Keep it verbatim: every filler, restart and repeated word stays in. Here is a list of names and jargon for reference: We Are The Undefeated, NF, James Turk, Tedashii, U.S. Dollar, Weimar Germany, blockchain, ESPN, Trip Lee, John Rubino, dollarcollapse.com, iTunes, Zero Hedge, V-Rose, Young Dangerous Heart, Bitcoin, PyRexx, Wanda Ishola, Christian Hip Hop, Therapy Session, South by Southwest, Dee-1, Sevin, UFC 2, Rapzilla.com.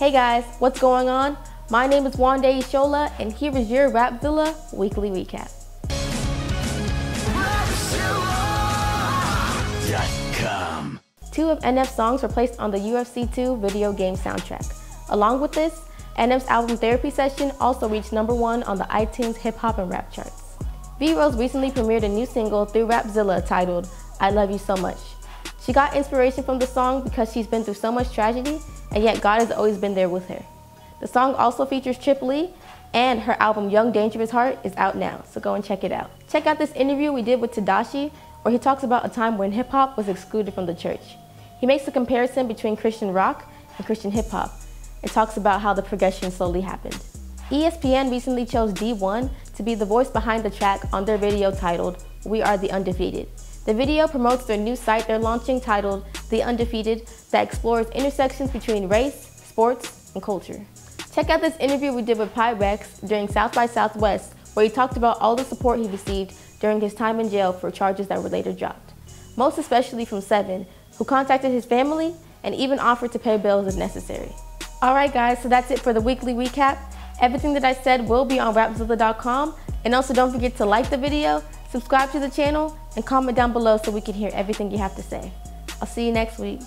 Hey guys, what's going on? My name is Wanda Ishola, and here is your Rapzilla Weekly Recap. Rapzilla dot com. Two of N F's songs were placed on the U F C two video game soundtrack. Along with this, N F's album Therapy Session also reached number one on the iTunes hip hop and rap charts. V-Rose recently premiered a new single through Rapzilla titled I Love You So Much. She got inspiration from the song because she's been through so much tragedy, and yet God has always been there with her. The song also features Trip Lee, and her album Young Dangerous Heart is out now, so go and check it out. Check out this interview we did with Tedashii, where he talks about a time when hip hop was excluded from the church. He makes a comparison between Christian rock and Christian hip hop, and talks about how the progression slowly happened. E S P N recently chose D one to be the voice behind the track on their video titled We Are The Undefeated. The video promotes their new site they're launching titled The Undefeated that explores intersections between race, sports, and culture. Check out this interview we did with PyRexx during South by Southwest, where he talked about all the support he received during his time in jail for charges that were later dropped, most especially from Seven, who contacted his family and even offered to pay bills if necessary. Alright guys, so that's it for the weekly recap. Everything that I said will be on Rapzilla dot com, and also don't forget to like the video, subscribe to the channel, and comment down below so we can hear everything you have to say. I'll see you next week.